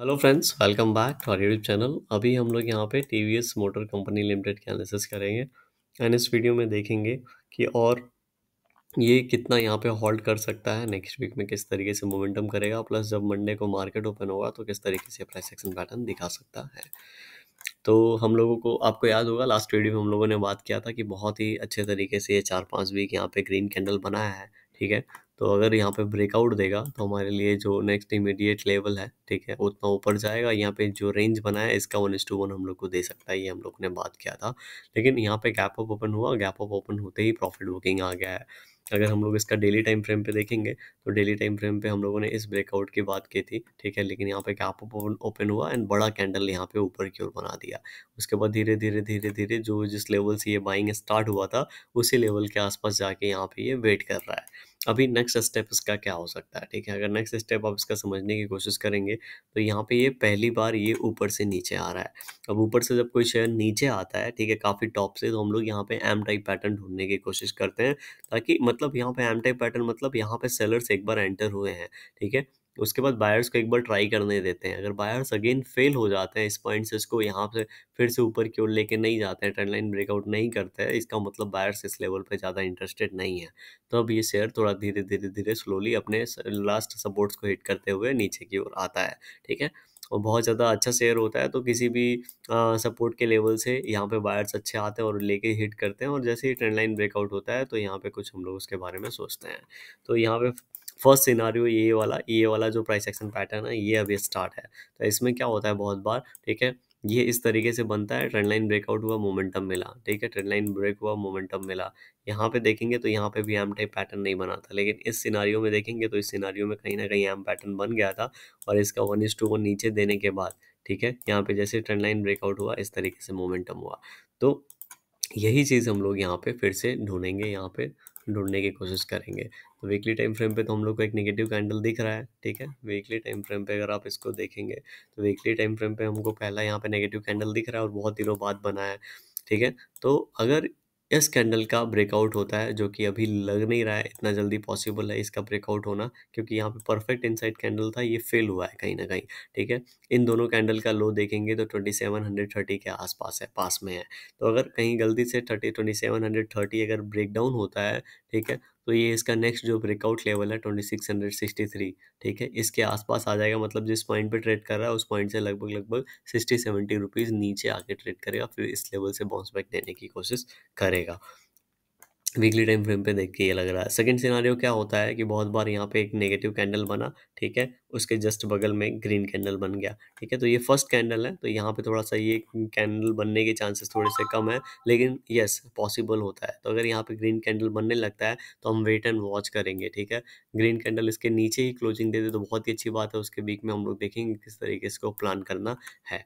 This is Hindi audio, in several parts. Hello friends, welcome back to our YouTube channel. अभी हम लोग यहाँ पे TVS मोटर कंपनी लिमिटेड के एनालिसिस करेंगे एंड इस वीडियो में देखेंगे कि और ये कितना यहाँ पे होल्ड कर सकता है, नेक्स्ट वीक में किस तरीके से मोमेंटम करेगा, प्लस जब मंडे को मार्केट ओपन होगा तो किस तरीके से प्राइस एक्शन पैटर्न दिखा सकता है। तो हम लोगों को, आपको याद होगा लास्ट वीडियो में हम लोगों ने बात किया था कि बहुत ही अच्छे तरीके से ये 4-5 वीक यहाँ पे ग्रीन कैंडल बनाया है, ठीक है। तो अगर यहाँ पे ब्रेकआउट देगा तो हमारे लिए जो नेक्स्ट इमीडिएट लेवल है, ठीक है, उतना ऊपर जाएगा। यहाँ पे जो रेंज बना है इसका 1:1 हम लोग को दे सकता है, ये हम लोग ने बात किया था। लेकिन यहाँ पे गैप अप ओपन हुआ, गैप अप ओपन होते ही प्रॉफिट बुकिंग आ गया है। अगर हम लोग इसका डेली टाइम फ्रेम पे देखेंगे तो डेली टाइम फ्रेम पे हम लोगों ने इस ब्रेकआउट की बात की थी, ठीक है। लेकिन यहाँ पे गैप अप ओपन हुआ एंड बड़ा कैंडल यहाँ पे ऊपर की ओर बना दिया। उसके बाद धीरे धीरे धीरे धीरे जो जिस लेवल से ये बाइंग स्टार्ट हुआ था उसी लेवल के आसपास जाके यहाँ पे ये वेट कर रहा है। अभी नेक्स्ट स्टेप इसका क्या हो सकता है, ठीक है। अगर नेक्स्ट स्टेप आप इसका समझने की कोशिश करेंगे तो यहाँ पे ये पहली बार ये ऊपर से नीचे आ रहा है। अब ऊपर से जब कोई शेयर नीचे आता है, ठीक है, काफ़ी टॉप से, तो हम लोग यहाँ पे एम टाइप पैटर्न ढूंढने की कोशिश करते हैं, ताकि मतलब यहाँ पे एम टाइप पैटर्न मतलब यहाँ पे सेलर्स एक बार एंटर हुए हैं, ठीक है, उसके बाद बायर्स को एक बार ट्राई करने देते हैं। अगर बायर्स अगेन फेल हो जाते हैं इस पॉइंट से, इसको यहाँ से फिर से ऊपर की ओर लेके नहीं जाते हैं, ट्रेंड लाइन ब्रेकआउट नहीं करते हैं, इसका मतलब बायर्स इस लेवल पे ज़्यादा इंटरेस्टेड नहीं है। तो अब ये शेयर थोड़ा धीरे धीरे धीरे स्लोली अपने लास्ट सपोर्ट्स को हिट करते हुए नीचे की ओर आता है, ठीक है। और बहुत ज़्यादा अच्छा शेयर होता है तो किसी भी सपोर्ट के लेवल से यहाँ पे बायर्स अच्छे आते हैं और लेके हिट करते हैं, और जैसे ही ट्रेंड लाइन ब्रेकआउट होता है तो यहाँ पे कुछ हम लोग उसके बारे में सोचते हैं। तो यहाँ पे फर्स्ट सिनारियो ये वाला जो प्राइस एक्शन पैटर्न है ये अभी स्टार्ट है। तो इसमें क्या होता है बहुत बार, ठीक है, ये इस तरीके से बनता है, ट्रेंड लाइन ब्रेकआउट हुआ, मोमेंटम मिला, ठीक है, ट्रेंड लाइन ब्रेक हुआ, मोमेंटम मिला। यहाँ पे देखेंगे तो यहाँ पे भी एम टाइप पैटर्न नहीं बना था, लेकिन इस सिनारियो में देखेंगे तो इस सिनारियो में कहीं ना कहीं एम पैटर्न बन गया था, और इसका 1:1 नीचे देने के बाद, ठीक है, यहाँ पे जैसे ट्रेंड लाइन ब्रेकआउट हुआ इस तरीके से मोमेंटम हुआ। तो यही चीज़ हम लोग यहाँ पे फिर से ढूंढेंगे, यहाँ पे ढूंढने की कोशिश करेंगे। तो वीकली टाइम फ्रेम पे तो हम लोग को एक नेगेटिव कैंडल दिख रहा है, ठीक है। वीकली टाइम फ्रेम पे अगर आप इसको देखेंगे तो वीकली टाइम फ्रेम पे हमको पहला यहाँ पे नेगेटिव कैंडल दिख रहा है और बहुत दिनों बाद बना है, ठीक है। तो अगर इस कैंडल का ब्रेकआउट होता है, जो कि अभी लग नहीं रहा है इतना जल्दी पॉसिबल है इसका ब्रेकआउट होना, क्योंकि यहाँ पे परफेक्ट इनसाइड कैंडल था, ये फेल हुआ है कहीं ना कहीं, ठीक है। इन दोनों कैंडल का लो देखेंगे तो 2730 के आसपास है, पास में है। तो अगर कहीं गलती से 2730 अगर ब्रेकडाउन होता है, ठीक है, तो ये इसका नेक्स्ट जो ब्रेकआउट लेवल है 2663, ठीक है, इसके आसपास आ जाएगा। मतलब जिस पॉइंट पे ट्रेड कर रहा है उस पॉइंट से लगभग 60-70 रुपीज़ नीचे आके ट्रेड करेगा, फिर इस लेवल से बाउंस बैक देने की कोशिश करेगा। वीकली टाइम फ्रेम पे देख के ये लग रहा है। सेकंड सिनेरियो क्या होता है कि बहुत बार यहाँ पे एक नेगेटिव कैंडल बना, ठीक है, उसके जस्ट बगल में ग्रीन कैंडल बन गया, ठीक है। तो ये फर्स्ट कैंडल है, तो यहाँ पे थोड़ा सा ये कैंडल बनने के चांसेस थोड़े से कम है, लेकिन यस पॉसिबल होता है। तो अगर यहाँ पे ग्रीन कैंडल बनने लगता है तो हम वेट एंड वॉच करेंगे, ठीक है। ग्रीन कैंडल इसके नीचे ही क्लोजिंग दे दे तो बहुत ही अच्छी बात है, उसके बीच में हम लोग देखेंगे किस तरीके इसको प्लान करना है।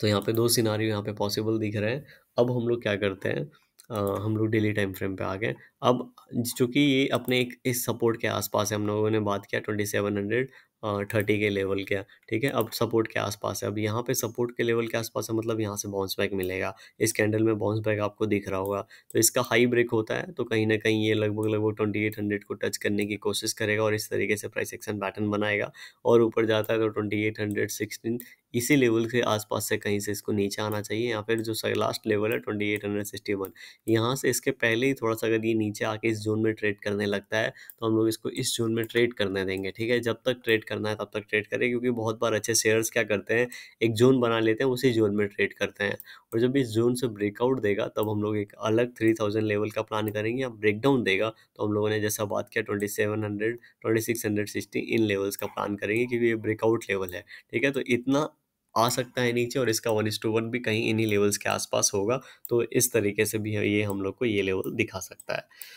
तो यहाँ पे दो सिनेरियो यहाँ पे पॉसिबल दिख रहे हैं। अब हम लोग क्या करते हैं, हम लोग डेली टाइम फ्रेम पे आ गए। अब चूँकि ये अपने एक इस सपोर्ट के आसपास है, हम लोगों ने बात किया 2730 के लेवल के, ठीक है, अब सपोर्ट के आसपास है। अब यहाँ पे सपोर्ट के लेवल के आसपास है, मतलब यहाँ से बाउंस बैक मिलेगा। इस कैंडल में बाउंस बैक आपको दिख रहा होगा। तो इसका हाई ब्रेक होता है तो कहीं ना कहीं ये लगभग 2800 को टच करने की कोशिश करेगा और इस तरीके से प्राइस एक्शन पैटर्न बनाएगा, और ऊपर जाता है तो 2816 इसी लेवल के आसपास से कहीं से इसको नीचे आना चाहिए। या फिर जो लास्ट लेवल है 2861, यहाँ से इसके पहले ही थोड़ा सा अगर ये नीचे आके इस जोन में ट्रेड करने लगता है तो हम लोग इसको इस जोन में ट्रेड करने देंगे, ठीक है। जब तक ट्रेड करना है तब तक ट्रेड करें, क्योंकि बहुत बार अच्छे शेयर्स क्या करते हैं, एक जोन बना लेते हैं, उसी जोन में ट्रेड करते हैं, और जब इस जोन से ब्रेकआउट देगा तब हम लोग एक अलग 3000 लेवल का प्लान करेंगे। या ब्रेकडाउन देगा तो हम लोगों ने जैसा बात किया 2700, 2660 इन लेवल्स का प्लान करेंगे, क्योंकि ये ब्रेकआउट लेवल है, ठीक है। तो इतना आ सकता है नीचे, और इसका 1:1 भी कहीं इन्हीं लेवल्स के आसपास होगा। तो इस तरीके से भी ये हम लोग को ये लेवल दिखा सकता है।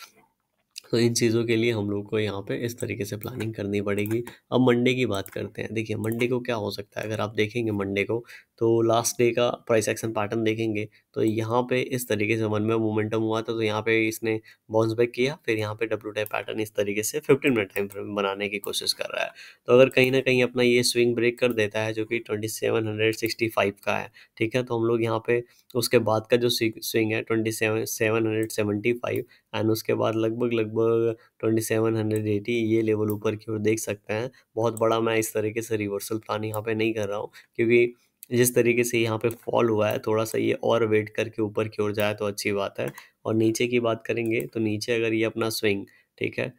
तो इन चीज़ों के लिए हम लोग को यहाँ पे इस तरीके से प्लानिंग करनी पड़ेगी। अब मंडे की बात करते हैं। देखिए मंडे को क्या हो सकता है। अगर आप देखेंगे मंडे को तो लास्ट डे का प्राइस एक्शन पैटर्न देखेंगे तो यहाँ पे इस तरीके से वन में मोमेंटम हुआ था, तो यहाँ पे इसने बाउंस बैक किया, फिर यहाँ पे डब्ल्यू टाइप पैटर्न इस तरीके से 15 मिनट टाइम फ्रेम बनाने की कोशिश कर रहा है। तो अगर कहीं ना कहीं अपना ये स्विंग ब्रेक कर देता है, जो कि 2765 का है, ठीक है, तो हम लोग यहाँ पे उसके बाद का जो स्विंग है 2775 एंड उसके बाद लगभग लगभग 2780 ये लेवल ऊपर की ओर देख सकते हैं। बहुत बड़ा मैं इस तरीके से रिवर्सल प्लान यहाँ पे नहीं कर रहा हूँ, क्योंकि जिस तरीके से यहाँ पे फॉल हुआ है थोड़ा सा ये और वेट करके ऊपर की ओर जाए तो अच्छी बात है। और नीचे की बात करेंगे तो नीचे अगर ये अपना स्विंग ठीक है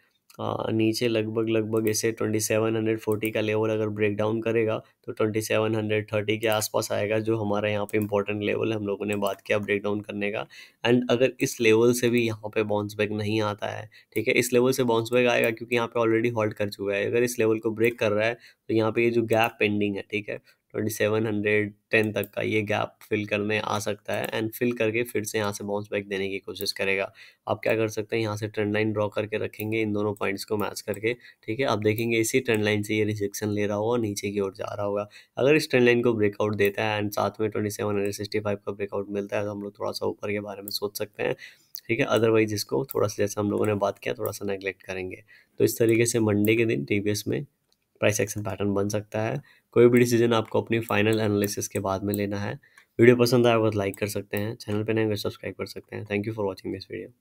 नीचे लगभग ऐसे 2740 का लेवल अगर ब्रेक डाउन करेगा तो 2730 के आसपास आएगा, जो हमारा यहाँ पे इंपॉर्टेंट लेवल है, हम लोगों ने बात किया ब्रेक डाउन करने का। एंड अगर इस लेवल से भी यहाँ पे बाउंस बैक नहीं आता है ठीक है, इस लेवल से बाउंस बैक आएगा क्योंकि यहाँ पे ऑलरेडी हॉल्ट कर चुका है। अगर इस लेवल को ब्रेक कर रहा है तो यहाँ पे ये जो गैप पेंडिंग है ठीक है 2710 तक का, ये गैप फिल करने आ सकता है एंड फिल करके फिर से यहाँ से बाउंस बैक देने की कोशिश करेगा। आप क्या कर सकते हैं, यहाँ से ट्रेंड लाइन ड्रॉ करके रखेंगे इन दोनों पॉइंट्स को मैच करके ठीक है। आप देखेंगे इसी ट्रेंड लाइन से ये रिजेक्शन ले रहा होगा, नीचे की ओर जा रहा होगा। अगर इस ट्रेंड लाइन को ब्रेकआउट देता है एंड साथ में 2765 का ब्रेकआउट मिलता है तो हम लोग थोड़ा सा ऊपर के बारे में सोच सकते हैं ठीक है। अदरवाइज इसको थोड़ा सा जैसे हम लोगों ने बात किया थोड़ा सा नेग्लेक्ट करेंगे। तो इस तरीके से मंडे के दिन TVS में प्राइस एक्शन पैटर्न बन सकता है। कोई भी डिसीजन आपको अपनी फाइनल एनालिसिस के बाद में लेना है। वीडियो पसंद आया तो लाइक कर सकते हैं, चैनल पर नए हो सब्सक्राइब कर सकते हैं। Thank you for watching this video.